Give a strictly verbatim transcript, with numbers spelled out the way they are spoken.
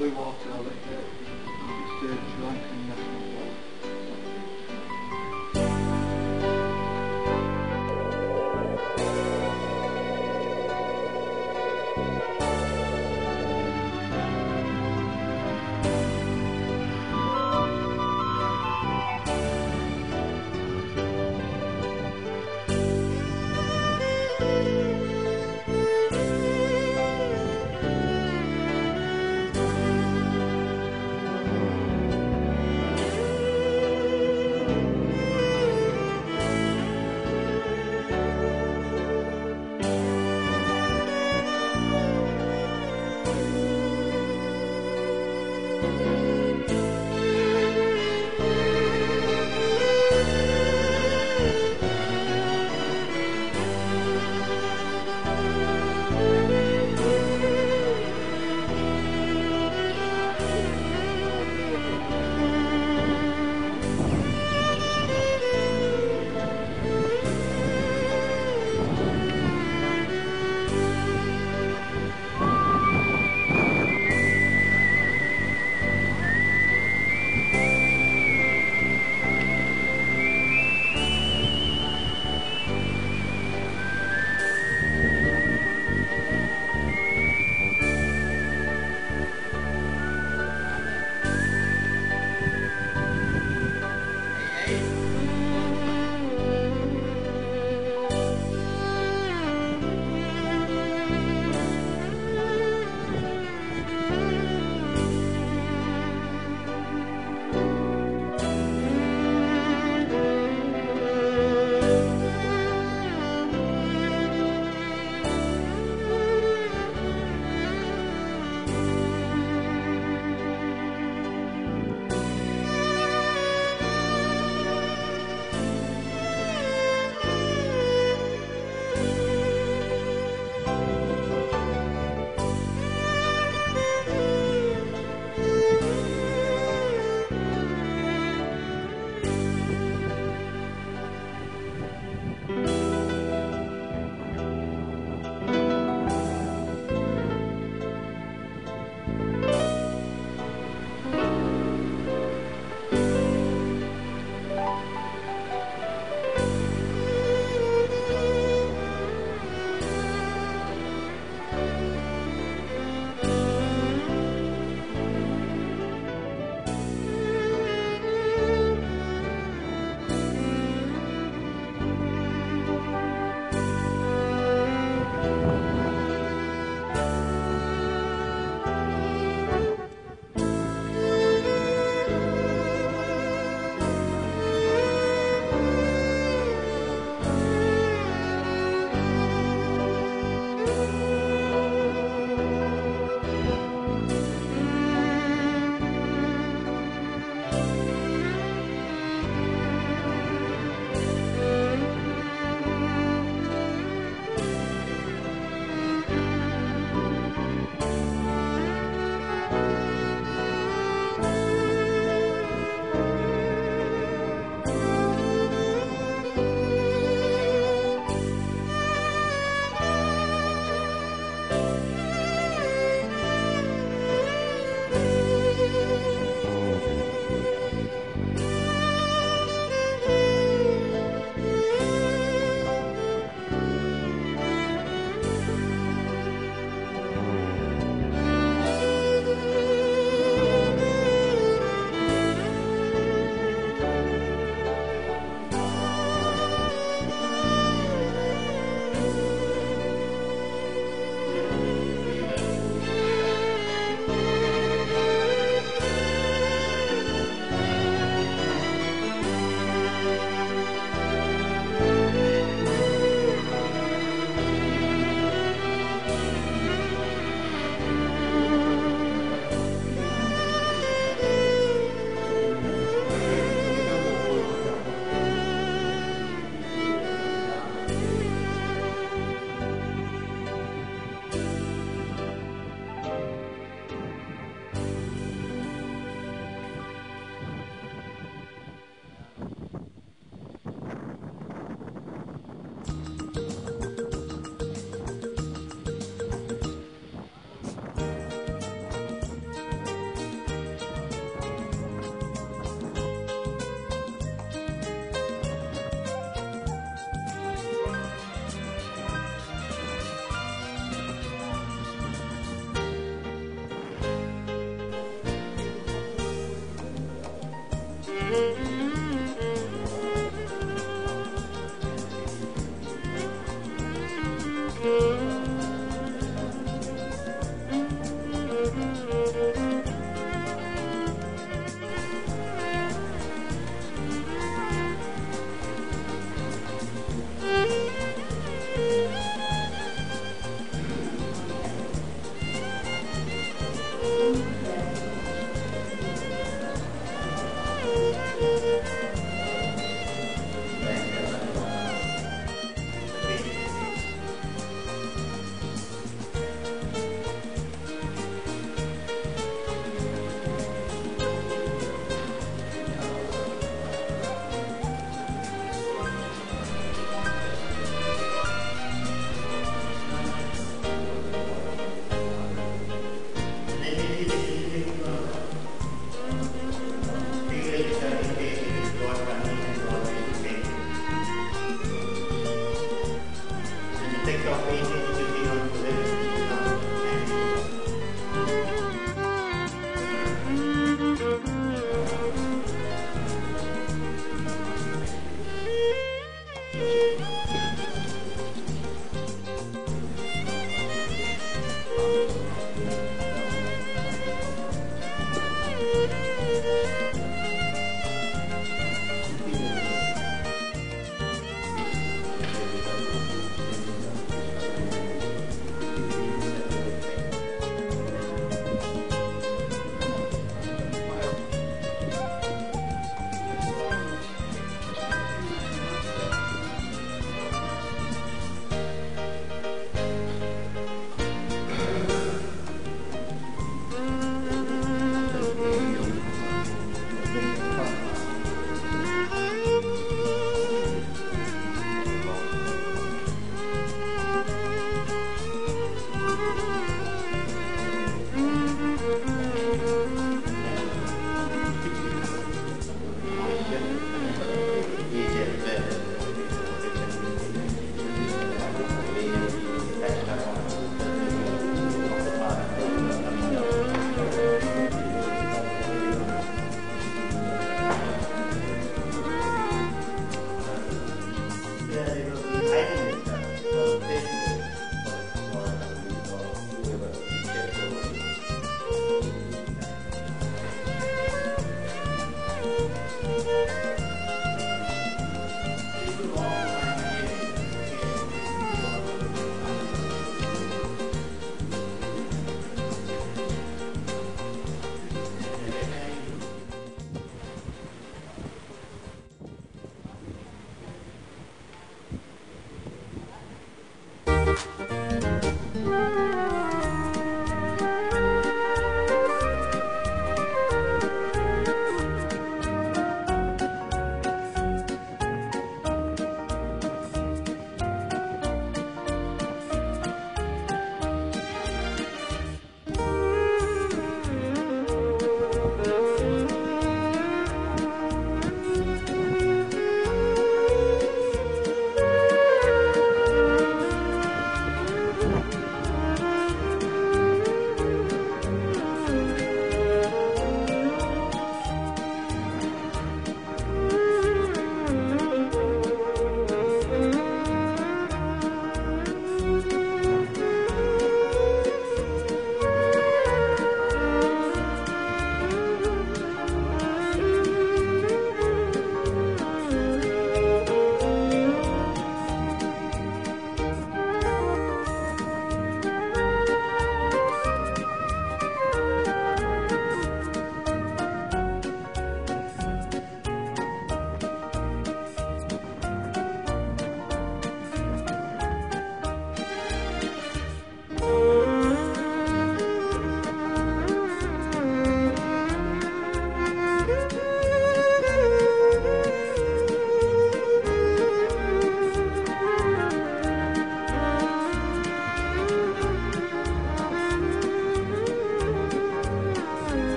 blue water all it did. It's the Sri Lankan national flower. Thank you.